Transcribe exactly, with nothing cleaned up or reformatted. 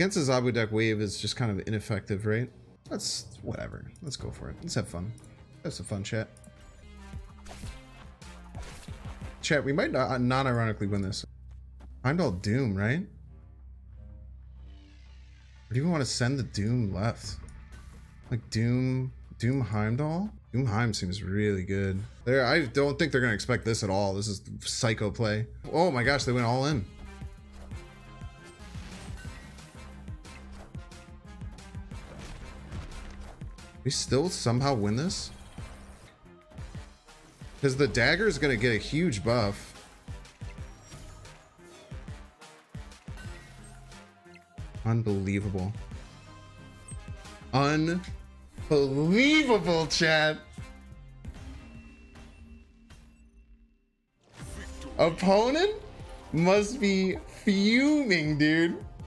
Against the Zabu deck, wave is just kind of ineffective, right? Let's, whatever. Let's go for it. Let's have fun. Have some fun, chat. Chat, we might not, not ironically win this. Heimdall Doom, right? Or do you even want to send the Doom left? Like Doom, Doom Heimdall? Doom Heim seems really good. There, I don't think they're gonna expect this at all. This is psycho play. Oh my gosh, they went all in. We still somehow win this? Because the dagger is gonna get a huge buff. Unbelievable. Unbelievable, chat. Opponent must be fuming, dude.